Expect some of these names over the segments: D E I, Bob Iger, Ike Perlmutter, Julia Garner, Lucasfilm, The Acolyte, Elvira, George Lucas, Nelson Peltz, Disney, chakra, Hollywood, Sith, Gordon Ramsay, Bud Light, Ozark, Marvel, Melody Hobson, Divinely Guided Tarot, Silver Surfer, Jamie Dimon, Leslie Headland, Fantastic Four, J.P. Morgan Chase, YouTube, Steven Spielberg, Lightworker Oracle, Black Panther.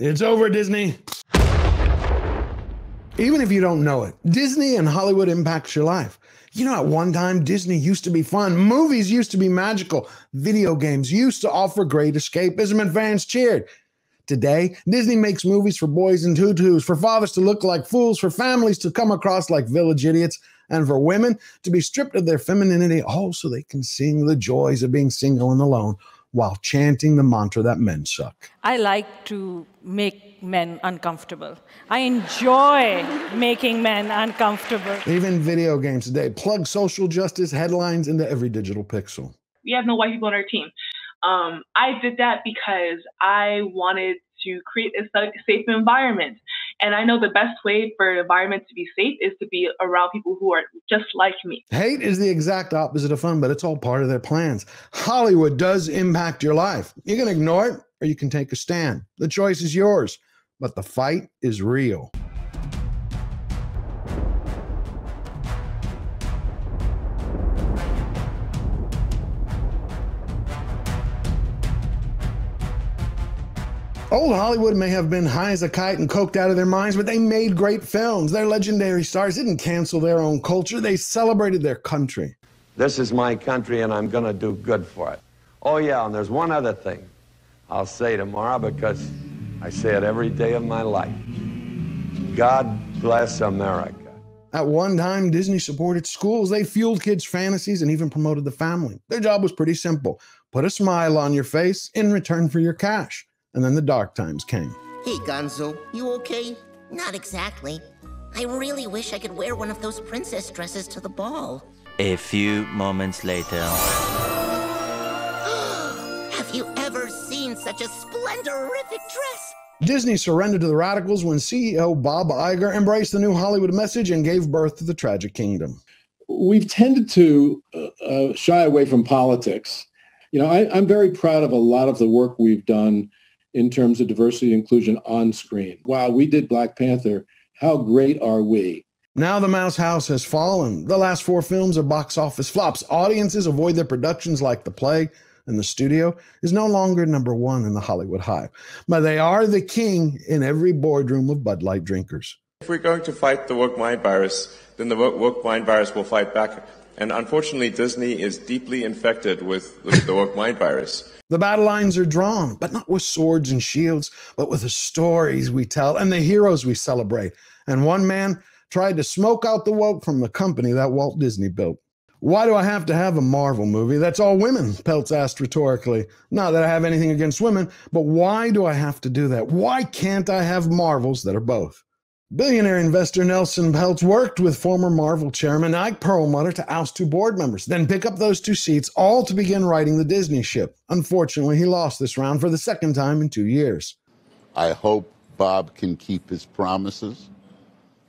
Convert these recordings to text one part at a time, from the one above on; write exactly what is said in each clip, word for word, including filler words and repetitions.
It's over, Disney. Even if you don't know it, Disney and Hollywood impacts your life. You know, at one time, Disney used to be fun. Movies used to be magical. Video games used to offer great escapism, and fans cheered. Today, Disney makes movies for boys in tutus, for fathers to look like fools, for families to come across like village idiots, and for women to be stripped of their femininity, all so they can sing the joys of being single and alone while chanting the mantra that men suck. I like to make men uncomfortable. I enjoy making men uncomfortable. Even video games today plug social justice headlines into every digital pixel. We have no white people on our team. Um, I did that because I wanted to create a safe environment. And I know the best way for an environment to be safe is to be around people who are just like me. Hate is the exact opposite of fun, but it's all part of their plans. Hollywood does impact your life. You can ignore it or you can take a stand. The choice is yours, but the fight is real. Old Hollywood may have been high as a kite and coked out of their minds, but they made great films. Their legendary stars didn't cancel their own culture. They celebrated their country. This is my country, and I'm going to do good for it. Oh, yeah, and there's one other thing I'll say tomorrow, because I say it every day of my life. God bless America. At one time, Disney supported schools. They fueled kids' fantasies and even promoted the family. Their job was pretty simple. Put a smile on your face in return for your cash. And then the dark times came. Hey, Gonzo, you okay? Not exactly. I really wish I could wear one of those princess dresses to the ball. A few moments later. Have you ever seen such a splendorific dress? Disney surrendered to the radicals when C E O Bob Iger embraced the new Hollywood message and gave birth to the tragic kingdom. We've tended to uh, shy away from politics. You know, I, I'm very proud of a lot of the work we've done in terms of diversity and inclusion on screen. Wow, we did Black Panther. How great are we? Now the Mouse House has fallen. The last four films are box office flops. Audiences avoid their productions like the plague, and the studio is no longer number one in the Hollywood hive. But they are the king in every boardroom of Bud Light drinkers. If we're going to fight the woke mind virus, then the woke mind virus will fight back. And unfortunately, Disney is deeply infected with, with the woke mind virus. The battle lines are drawn, but not with swords and shields, but with the stories we tell and the heroes we celebrate. And one man tried to smoke out the woke from the company that Walt Disney built. Why do I have to have a Marvel movie that's all women? Peltz asked rhetorically. Not that I have anything against women, but why do I have to do that? Why can't I have Marvels that are both? Billionaire investor Nelson Peltz worked with former Marvel chairman Ike Perlmutter to oust two board members, then pick up those two seats, all to begin riding the Disney ship. Unfortunately, he lost this round for the second time in two years. I hope Bob can keep his promises.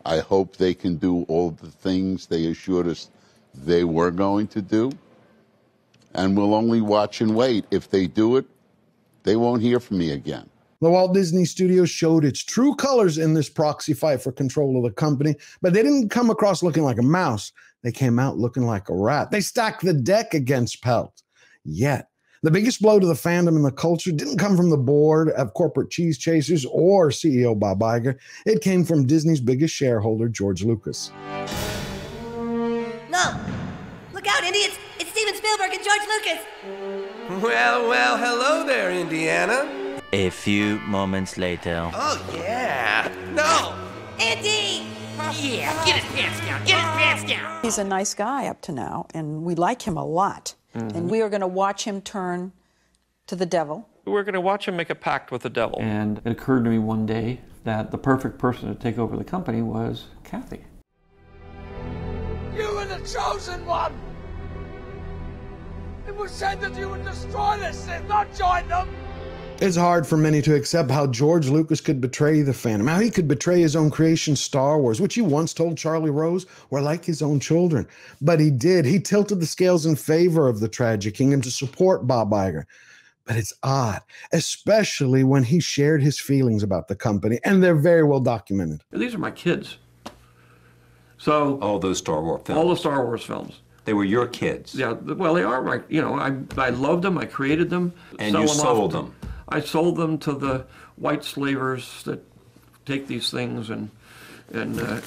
I hope they can do all the things they assured us they were going to do. And we'll only watch and wait. If they do it, they won't hear from me again. The Walt Disney Studios showed its true colors in this proxy fight for control of the company, but they didn't come across looking like a mouse. They came out looking like a rat. They stacked the deck against Peltz. Yet, the biggest blow to the fandom and the culture didn't come from the board of corporate cheese chasers or C E O Bob Iger. It came from Disney's biggest shareholder, George Lucas. No! Look out, Indy! It's, it's Steven Spielberg and George Lucas! Well, well, hello there, Indiana. A few moments later. Oh, yeah. No! Andy! Yeah, get his pants down. Get his pants down. He's a nice guy up to now, and we like him a lot. Mm-hmm. And we are going to watch him turn to the devil. We're going to watch him make a pact with the devil. And it occurred to me one day that the perfect person to take over the company was Kathy. You were the chosen one! It was said that you would destroy this and not join them! It's hard for many to accept how George Lucas could betray the fandom, how he could betray his own creation, Star Wars, which he once told Charlie Rose were like his own children. But he did. He tilted the scales in favor of the tragic kingdom to support Bob Iger. But it's odd, especially when he shared his feelings about the company, and they're very well documented. These are my kids. So all those Star Wars films. All the Star Wars films. They were your kids. Yeah, well, they are my, you know, I, I loved them. I created them. And you sold them. I sold them to the white slavers that take these things and and uh,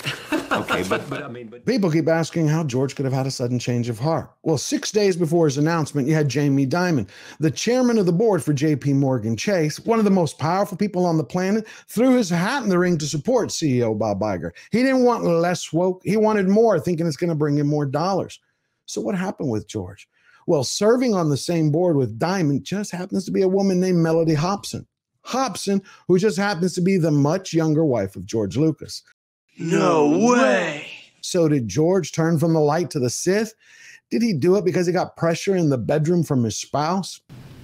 okay, but, but I mean, but people keep asking how George could have had a sudden change of heart. Well, six days before his announcement, you had Jamie Dimon, the chairman of the board for J P. Morgan Chase, one of the most powerful people on the planet, threw his hat in the ring to support C E O Bob Iger. He didn't want less woke. He wanted more, thinking it's going to bring him more dollars. So what happened with George? Well, serving on the same board with Dimon just happens to be a woman named Melody Hobson. Hobson, who just happens to be the much younger wife of George Lucas. No way. So did George turn from the light to the Sith? Did he do it because he got pressure in the bedroom from his spouse?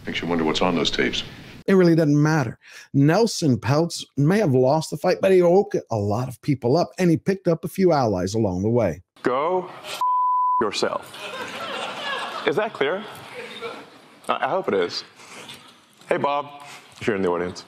Makes you wonder what's on those tapes. It really doesn't matter. Nelson Peltz may have lost the fight, but he woke a lot of people up, and he picked up a few allies along the way. Go f yourself. Is that clear? I hope it is. Hey, Bob, if you're in the audience.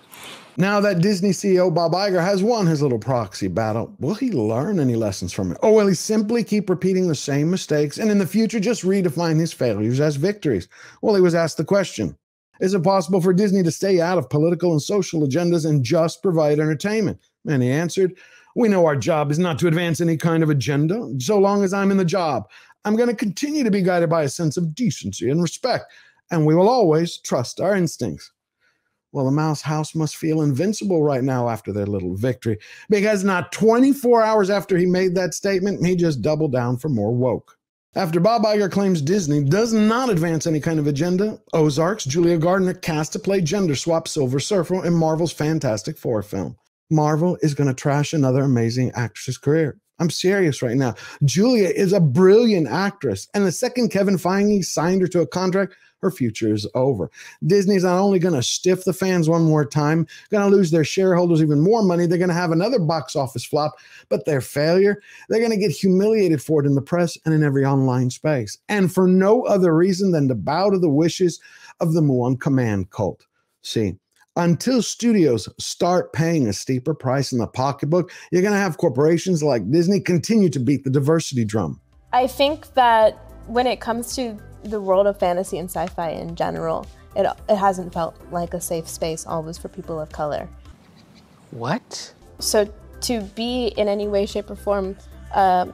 Now that Disney C E O Bob Iger has won his little proxy battle, will he learn any lessons from it? Or will he simply keep repeating the same mistakes and in the future just redefine his failures as victories? Well, he was asked the question, is it possible for Disney to stay out of political and social agendas and just provide entertainment? And he answered, we know our job is not to advance any kind of agenda. So long as I'm in the job, I'm going to continue to be guided by a sense of decency and respect, and we will always trust our instincts. Well, the Mouse House must feel invincible right now after their little victory, because not twenty-four hours after he made that statement, he just doubled down for more woke. After Bob Iger claims Disney does not advance any kind of agenda, Ozark's Julia Garner cast to play gender-swapped Silver Surfer in Marvel's Fantastic Four film. Marvel is going to trash another amazing actress's career. I'm serious right now. Julia is a brilliant actress, and the second Kevin Feige signed her to a contract, her future is over. Disney's not only going to stiff the fans one more time, going to lose their shareholders even more money, they're going to have another box office flop, but their failure, they're going to get humiliated for it in the press and in every online space, and for no other reason than to bow to the wishes of the Muon Command cult. See, until studios start paying a steeper price in the pocketbook, you're going to have corporations like Disney continue to beat the diversity drum. I think that when it comes to the world of fantasy and sci-fi in general, it, it hasn't felt like a safe space always for people of color. What? So to be in any way, shape, or form uh,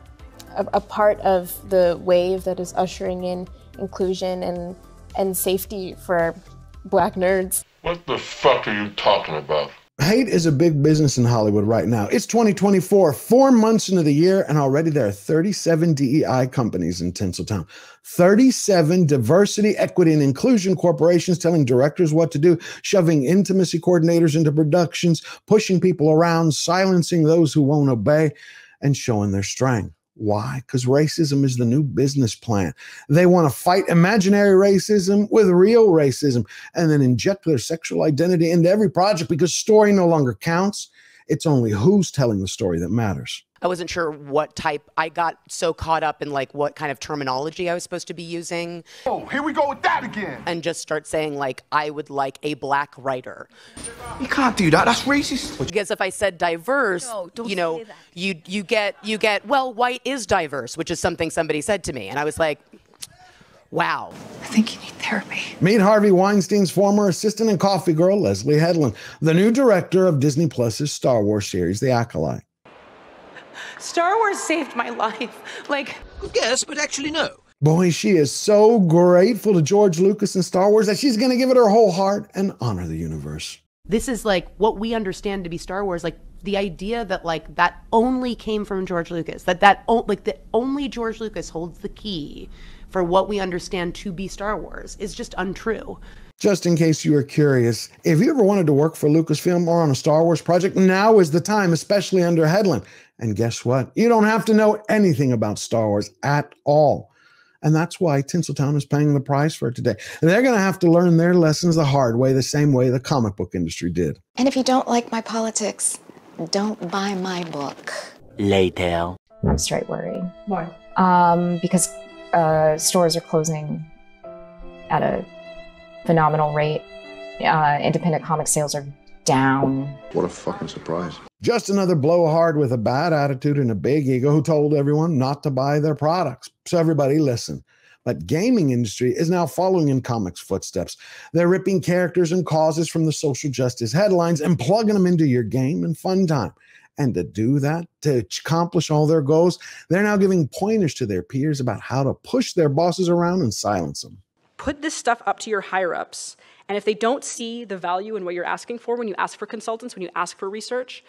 a, a part of the wave that is ushering in inclusion and, and safety for Black nerds. What the fuck are you talking about? Hate is a big business in Hollywood right now. It's twenty twenty-four, four months into the year, and already there are thirty-seven D E I companies in Tinseltown. thirty-seven diversity, equity, and inclusion corporations telling directors what to do, shoving intimacy coordinators into productions, pushing people around, silencing those who won't obey, and showing their strength. Why? Because racism is the new business plan. They want to fight imaginary racism with real racism and then inject their sexual identity into every project because story no longer counts. It's only who's telling the story that matters. I wasn't sure what type. I got so caught up in like what kind of terminology I was supposed to be using. Oh, here we go with that again. And just start saying like, I would like a black writer. You can't do that, that's racist. Because if I said diverse, no, don't you know, say that. you you get, you get, well, white is diverse, which is something somebody said to me. And I was like, wow. I think you need therapy. Meet Harvey Weinstein's former assistant and coffee girl, Leslie Headland, the new director of Disney Plus's Star Wars series, The Acolyte. Star Wars saved my life, like... Yes, but actually no. Boy, she is so grateful to George Lucas and Star Wars that she's going to give it her whole heart and honor the universe. This is like what we understand to be Star Wars, like the idea that like that only came from George Lucas, that that like that only George Lucas holds the key for what we understand to be Star Wars is just untrue. Just in case you were curious, if you ever wanted to work for Lucasfilm or on a Star Wars project, now is the time, especially under Headland. And guess what? You don't have to know anything about Star Wars at all. And that's why Tinseltown is paying the price for it today. And they're going to have to learn their lessons the hard way, the same way the comic book industry did. And if you don't like my politics, don't buy my book. Later. I'm straight worried. Why? Um, because uh, stores are closing at a phenomenal rate. Uh, independent comic sales are down. What a fucking surprise. Just another blowhard with a bad attitude and a big ego who told everyone not to buy their products. So everybody listen. but gaming industry is now following in comics' footsteps. They're ripping characters and causes from the social justice headlines and plugging them into your game and fun time. And to do that, to accomplish all their goals, they're now giving pointers to their peers about how to push their bosses around and silence them. Put this stuff up to your higher-ups, and if they don't see the value in what you're asking for when you ask for consultants, when you ask for research,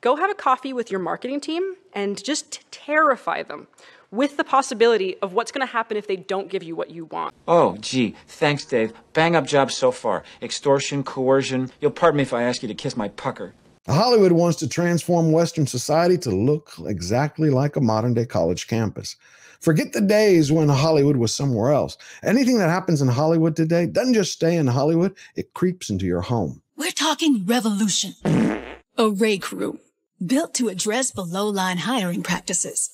go have a coffee with your marketing team and just terrify them with the possibility of what's going to happen if they don't give you what you want. Oh, gee, thanks, Dave. Bang-up job so far. Extortion, coercion. You'll pardon me if I ask you to kiss my pucker. Hollywood wants to transform Western society to look exactly like a modern-day college campus. Forget the days when Hollywood was somewhere else. Anything that happens in Hollywood today doesn't just stay in Hollywood. It creeps into your home. We're talking revolution. A Ray Crew, built to address below-line hiring practices.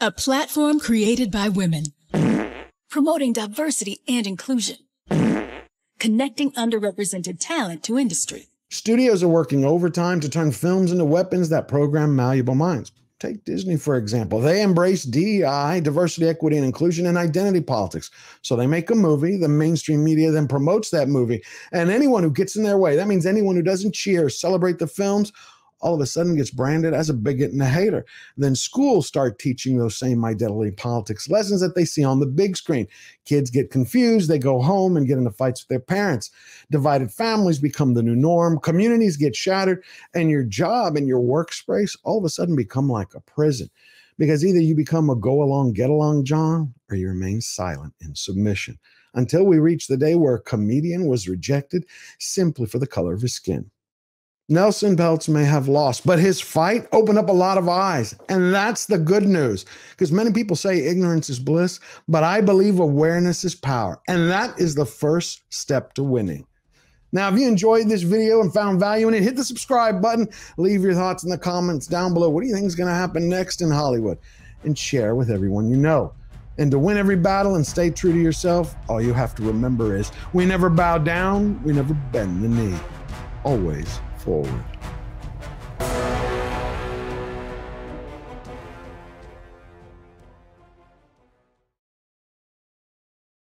A platform created by women. Promoting diversity and inclusion. Connecting underrepresented talent to industry. Studios are working overtime to turn films into weapons that program malleable minds. Take Disney, for example. They embrace D E I, diversity, equity, and inclusion, and identity politics. So they make a movie. The mainstream media then promotes that movie. And anyone who gets in their way, that means anyone who doesn't cheer or celebrate the films, all of a sudden gets branded as a bigot and a hater. Then schools start teaching those same identity politics lessons that they see on the big screen. Kids get confused. They go home and get into fights with their parents. Divided families become the new norm. Communities get shattered. And your job and your workspace all of a sudden become like a prison. Because either you become a go-along, get-along John, or you remain silent in submission. Until we reach the day where a comedian was rejected simply for the color of his skin. Nelson Peltz may have lost, but his fight opened up a lot of eyes. And that's the good news, because many people say ignorance is bliss, but I believe awareness is power. And that is the first step to winning. Now, if you enjoyed this video and found value in it, hit the subscribe button. Leave your thoughts in the comments down below. What do you think is going to happen next in Hollywood? And share with everyone you know. And to win every battle and stay true to yourself, all you have to remember is we never bow down, we never bend the knee. Always forward.